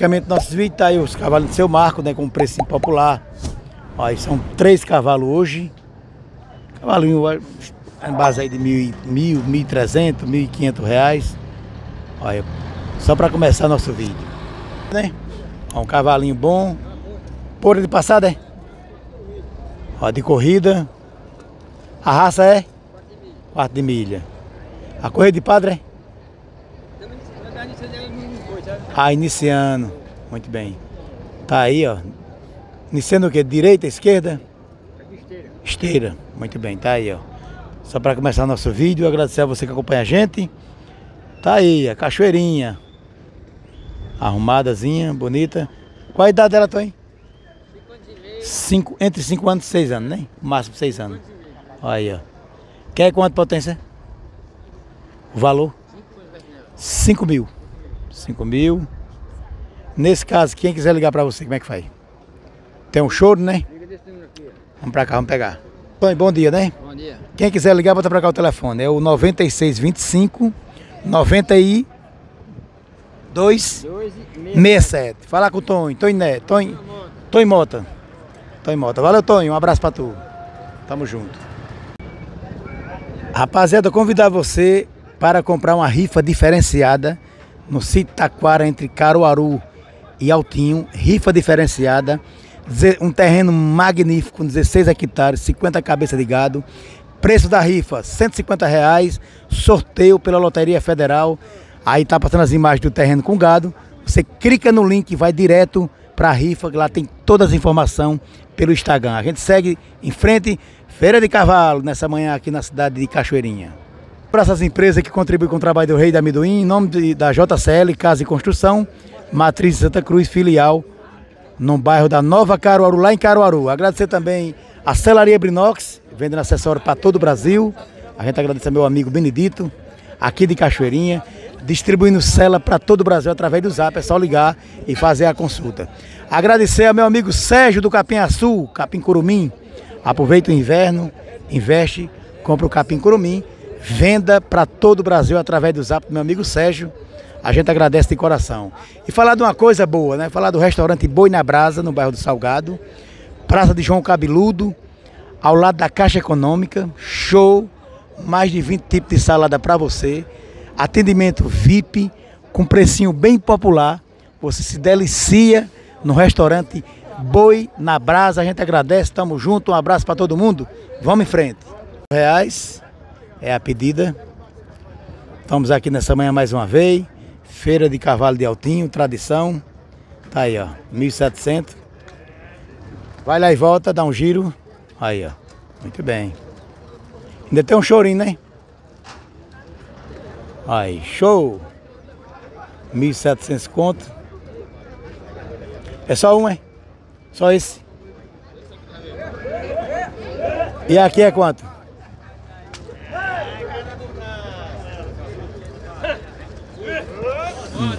Praticamente nossos vídeos tá aí os cavalos do seu Marco, né? Com um precinho popular. Ó, aí são 3 cavalos hoje. Cavalinho em base aí de R$ 1.300, R$ 1.500. Olha, só para começar nosso vídeo, né? Ó, um cavalinho bom. Pura de passada, é? Ó, de corrida. A raça é? Quarto de milha. A corrida de padre é? Ah, iniciando. Muito bem. Tá aí, ó. Iniciando o quê? Direita, esquerda? Esteira. Esteira. Muito bem, tá aí, ó. Só para começar nosso vídeo, agradecer a você que acompanha a gente. Tá aí, a cachoeirinha. Arrumadazinha, bonita. Qual a idade dela, Tony? 5 anos e meio. Entre 5 anos e 6 anos, né? O máximo 6 anos. Olha aí, ó. Quer quanto potência? O valor? 5 mil. 5 mil. Nesse caso, quem quiser ligar pra você, como é que faz? Tem um choro, né? Liga desse número aqui. Vamos pra cá, vamos pegar. Bom dia, né? Bom dia. Quem quiser ligar, bota pra cá o telefone. É o 9625 9267. Fala com o Toninho Mota. Valeu, Toninho. Um abraço pra tu. Tamo junto. Rapaziada, eu convidar você para comprar uma rifa diferenciada no sítio Taquara, entre Caruaru e Altinho. Rifa diferenciada, um terreno magnífico, com 16 hectares, 50 cabeças de gado. Preço da rifa, R$ 150, sorteio pela Loteria Federal. Aí tá passando as imagens do terreno com gado. Você clica no link e vai direto para a rifa, que lá tem todas as informações pelo Instagram. A gente segue em frente, Feira de Cavalo, nessa manhã aqui na cidade de Cachoeirinha. Para essas empresas que contribuem com o trabalho do Rei do Amendoim, em nome da JCL, Casa e Construção, Matriz Santa Cruz, filial no bairro da Nova Caruaru, lá em Caruaru. Agradecer também a Celaria Brinox, vendendo acessório para todo o Brasil. A gente agradece ao meu amigo Benedito, aqui de Cachoeirinha, distribuindo cela para todo o Brasil através do Zap. É só ligar e fazer a consulta. Agradecer ao meu amigo Sérgio do Capim Açul, Capim Curumim. Aproveita o inverno, investe, compra o Capim Curumim. Venda para todo o Brasil através do Zap do meu amigo Sérgio. A gente agradece de coração. E falar de uma coisa boa, né? Falar do restaurante Boi na Brasa, no bairro do Salgado. Praça de João Cabeludo, ao lado da Caixa Econômica. Show! Mais de 20 tipos de salada para você. Atendimento VIP, com precinho bem popular. Você se delicia no restaurante Boi na Brasa. A gente agradece, tamo junto. Um abraço para todo mundo. Vamos em frente. R$ 100. É a pedida. Estamos aqui nessa manhã mais uma vez. Feira de Cavalo de Altinho, tradição. Tá aí, ó, 1.700. Vai lá e volta, dá um giro. Aí, ó, muito bem. Ainda tem um chorinho, né? Aí, show. 1.700 conto. É só um, é? Só esse? E aqui é quanto? R$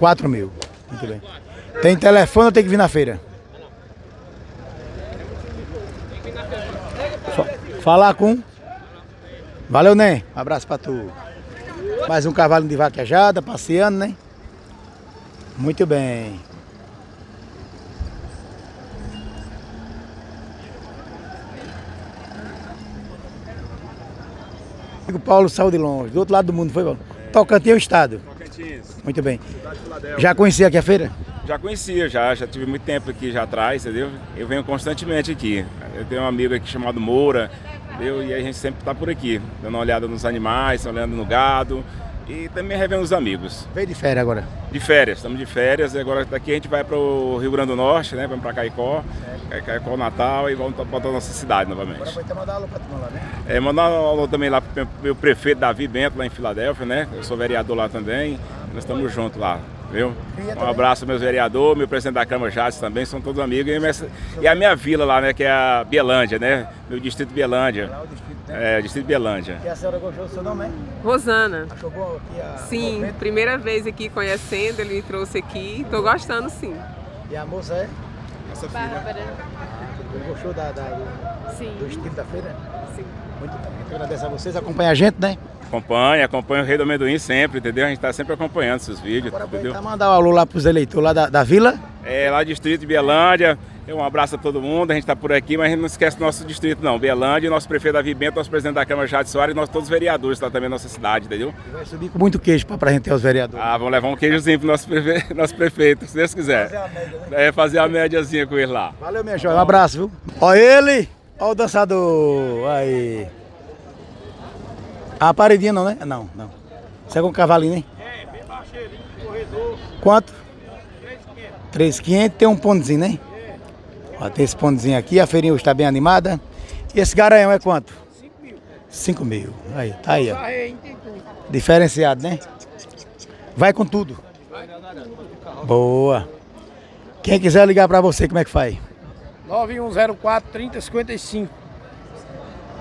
4 mil. Muito bem. Tem telefone ou tem que vir na feira? Falar com? Valeu, né? Um abraço pra tu. Mais um cavalo de vaquejada, passeando, né? Muito bem. O Paulo saiu de longe, do outro lado do mundo, foi, Paulo? Tocantins é o estado. Muito bem. Já conhecia aqui a feira? Já conhecia, já tive muito tempo aqui já atrás, entendeu? Eu venho constantemente aqui. Eu tenho um amigo aqui chamado Moura, entendeu? E a gente sempre tá por aqui, dando uma olhada nos animais, olhando no gado e também revendo os amigos. Veio de férias agora? De férias, estamos de férias. Agora daqui a gente vai para o Rio Grande do Norte, né? Vamos para Caicó, Caicó Natal, e vamos para a nossa cidade novamente. Agora vai mandar alô para tu lá, né? É, mandar um alô também lá para o meu prefeito Davi Bento, lá em Filadélfia, né? Eu sou vereador lá também, nós estamos juntos lá, viu? Um abraço aos meus vereadores, meu presidente da Câmara, Jace, também, são todos amigos. E a minha vila lá, né? Que é a Vielândia, né? Meu distrito Vielândia. É, distrito de Vielândia. E a senhora gostou do seu nome, hein? Rosana. Achou bom aqui a... Sim, primeira vez aqui conhecendo, ele me trouxe aqui, tô gostando sim. E a moça é? Nossa filha. Bárbara. Gostou da... Sim. Do estilo da feira? Sim. Muito bem. Então, agradeço a vocês, acompanha a gente, né? Acompanha o Rei do Amendoim sempre, entendeu? A gente está sempre acompanhando esses vídeos, agora, entendeu? Agora mandar um alô lá para os eleitores lá da vila. É, lá do distrito de Vielândia. Um abraço a todo mundo, a gente está por aqui, mas a gente não esquece do nosso distrito não, Vielândia, nosso prefeito Davi Bento, nosso presidente da Câmara Jade Soares, nós todos os vereadores lá também na nossa cidade, entendeu? Vai subir com muito queijo para gente ter os vereadores. Ah, vamos levar um queijozinho para o nosso prefeito, se Deus quiser. Fazer a média, né? É, fazer a médiazinha com ele lá. Valeu, minha joia, um abraço, viu? Ó ele, ó o dançador, aí. A paredinha não, né? Não, não. Isso é com o cavalinho, hein? É, bem baixeirinho, corredor. Quanto? 3.500. 3.500, tem um pontezinho, né? Ó, tem esse pontezinho aqui, a feirinha hoje está bem animada. E esse garanhão é quanto? 5.000. 5.000. Aí, tá aí, ó. Diferenciado, né? Vai com tudo. Boa. Quem quiser ligar para você, como é que faz? 9104-3055.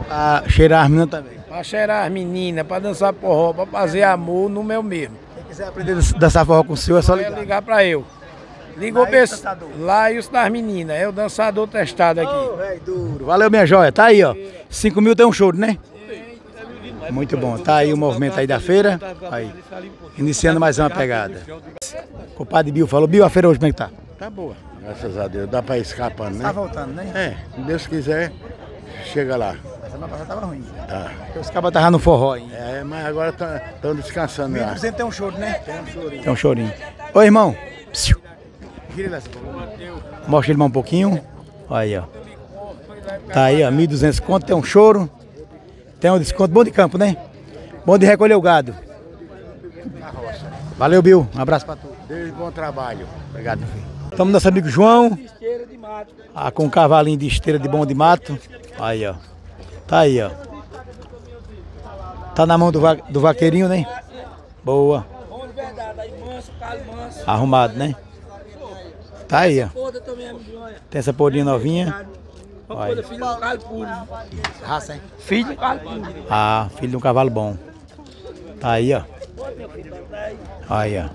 Pra cheirar as meninas também. Pra cheirar as meninas, pra dançar forró, pra fazer amor no meu mesmo. Quem quiser aprender a dançar forró com o senhor, é só ligar. É ligar pra eu. Ligou lá, e os das meninas, é o dançador testado aqui. Oh, véio, duro. Valeu, minha joia, tá aí, ó. 5.000 tem um choro, né? Muito bom, tá aí o movimento aí da feira. Aí, iniciando mais uma pegada. O compadre Bill falou, Bill, a feira hoje como é que tá? Tá boa, graças a Deus, dá pra ir escapando, né? Tá voltando, né? É, se Deus quiser, chega lá. A semana passada tava ruim. Tá. Porque os cabos estavam no forró ainda. É, mas agora estão descansando lá. 1.200 tem um choro, né? Tem um chorinho. Tem um chorinho. Ô, irmão. Psiu. Mostra ele mais um pouquinho. Aí, ó. Tá aí, ó. 1.200 conto. Tem um choro. Tem um desconto bom de campo, né? Bom de recolher o gado. Valeu, Bill. Um abraço pra tu. Deus, bom trabalho. Obrigado, meu filho. Estamos nosso amigo João. Ah, com um cavalinho de esteira de bom de mato. Aí, ó. Tá aí, ó. Tá na mão do vaqueirinho, né? Boa. Arrumado, né? Tá aí, ó. Tem essa podinha novinha. Olha. Raça, hein? Filho de um cavalo puro. Ah, filho de um cavalo bom. Tá aí, ó. Aí, ó.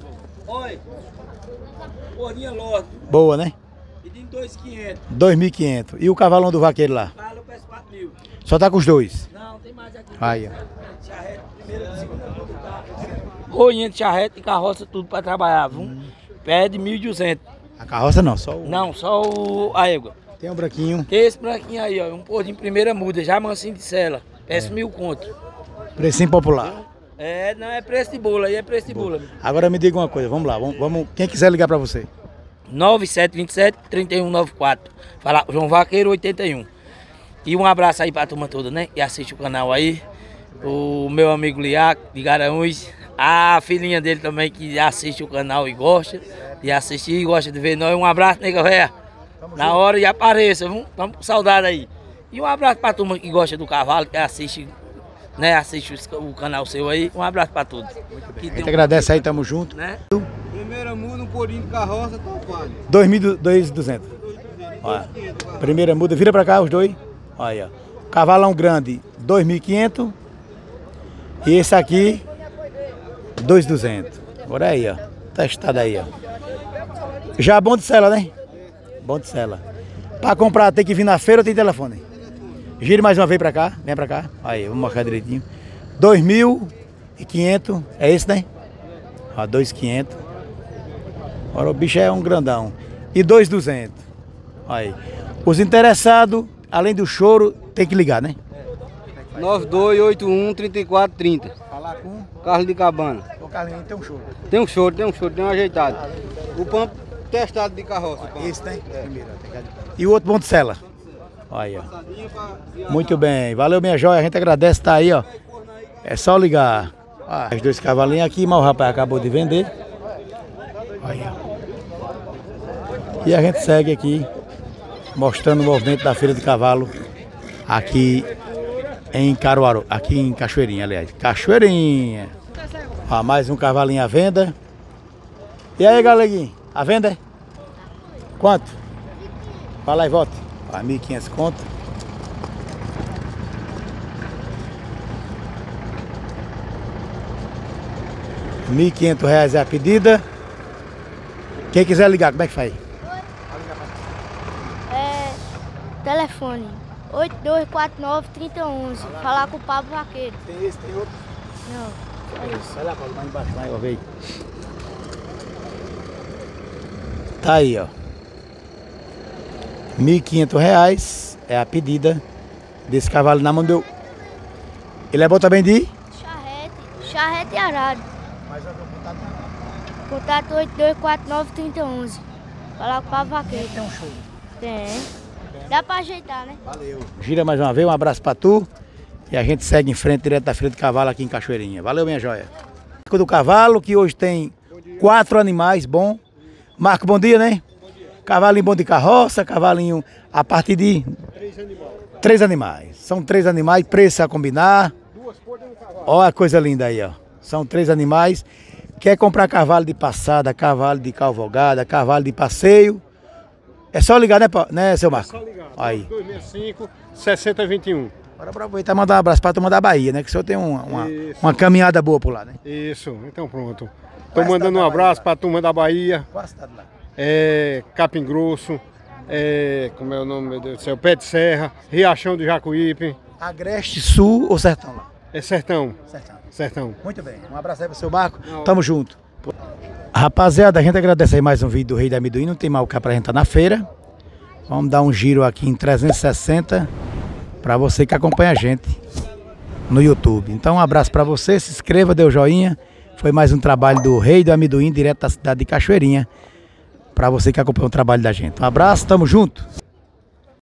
Boa, né? 2.500. E o cavalão do vaqueiro lá? Só tá com os dois? Não, tem mais aqui. Aí, ó. Charrete, primeira, segunda, roinha de charrete e carroça, tudo pra trabalhar, viu? Pede 1.200. A carroça não, só o... Não, só a égua. Tem um branquinho. Tem esse branquinho aí, ó. Um porquinho primeira muda, já mansinho de sela. Peço 1.000 conto. Precinho popular. É, não, é preço de bula, aí é preço de bula. Agora me diga uma coisa, vamos lá. Vamos, quem quiser ligar pra você? 9727-3194. Fala, João Vaqueiro, 81. E um abraço aí pra turma toda, né? E assiste o canal aí. O meu amigo Liaco, de Garanhões. A filhinha dele também, que assiste o canal e gosta de assistir e gosta de ver nós. Um abraço, nega véia. Na hora e apareça, viu? Tamo com saudade aí. E um abraço pra turma que gosta do cavalo, que assiste, né? Assiste o canal seu aí. Um abraço pra todos. Muito bem. A gente agradece aí, tamo junto. Né? Primeira muda, um corinho de carroça, qual vale? 2.200. Primeira muda, vira pra cá os dois. Olha aí, ó. Cavalão grande, 2.500. E esse aqui... 2.200. Agora aí, ó. Testado aí, ó. Já bom de sela, né? Bom de sela. Pra comprar tem que vir na feira ou tem telefone? Gire mais uma vez pra cá. Vem pra cá. Aí, vamos marcar direitinho. 2.500. É esse, né? Ó, 2.500. Agora o bicho é um grandão. E 2.200. Aí. Os interessados, além do choro, tem que ligar, né? 9281-3430. Falar com? Carlos de Cabana. Ô, Carlinhos, tem um choro. Tem um choro, tem um choro, tem um ajeitado. O pampo testado de carroça. Olha, esse tem? É. Primeiro, tem. E o outro bom de sela? Olha aí, ó. Muito bem. Valeu, minha joia. A gente agradece, tá aí, ó. É só ligar. Ah, os dois cavalinhos aqui, mas o rapaz acabou de vender. Olha. E a gente segue aqui, mostrando o movimento da feira de cavalo aqui em Caruaru, aqui em Cachoeirinha, aliás. Cachoeirinha. Ó, mais um cavalinho à venda. E aí, galeguinho? À venda é? Quanto? Vai lá e volta. Ó, 1.500 conto. R$1.500 é a pedida. Quem quiser ligar, como é que faz? É... telefone. 8249-3011. Falar com o Pablo Raquel. Tem esse, tem outro? Não. É isso. Olha lá, Paulo, lá embaixo, lá eu vejo. Tá aí, ó. R$ 1.500 é a pedida desse cavalo na mão do... Ele é bom também de? Charrete e arado. Mas eu vou contar com ele. Contato 8249-3011. Falar com o Pablo Vaqueiro. Tem um show. Tem. Dá pra ajeitar, né? Valeu. Gira mais uma vez, um abraço pra tu. E a gente segue em frente direto da Feira do Cavalo aqui em Cachoeirinha. Valeu, minha joia. Marco do Cavalo, que hoje tem 4 animais bons. Marco, bom dia, né? Bom dia. Cavalinho bom de carroça, cavalinho a partir de... 3 animais. São 3 animais, preço a combinar. Olha a coisa linda aí, ó. São 3 animais. Quer comprar cavalo de passada, cavalo de cavalgada, cavalo de passeio? É só ligar, né seu Marco? É só ligar. Aí. 265-6021. Bora aproveitar e mandar um abraço para a turma da Bahia, né? Que o senhor tem uma caminhada boa por lá, né? Isso, então pronto. Estou mandando um abraço para a turma da Bahia. Qual estado lá? É Capim Grosso, como é o nome, meu Deus do céu? Pé de Serra, Riachão de Jacuípe. Agreste Sul ou Sertão lá? É Sertão. Sertão. Sertão. Muito bem. Um abraço aí pro seu Marco. Não. Tamo junto. Rapaziada, a gente agradece aí mais um vídeo do Rei do Amendoim. Não tem mal cá pra gente tá na feira. Vamos dar um giro aqui em 360 pra você que acompanha a gente no YouTube. Então um abraço pra você. Se inscreva, dê o joinha. Foi mais um trabalho do Rei do Amendoim, direto da cidade de Cachoeirinha. Pra você que acompanha o trabalho da gente. Um abraço, tamo junto.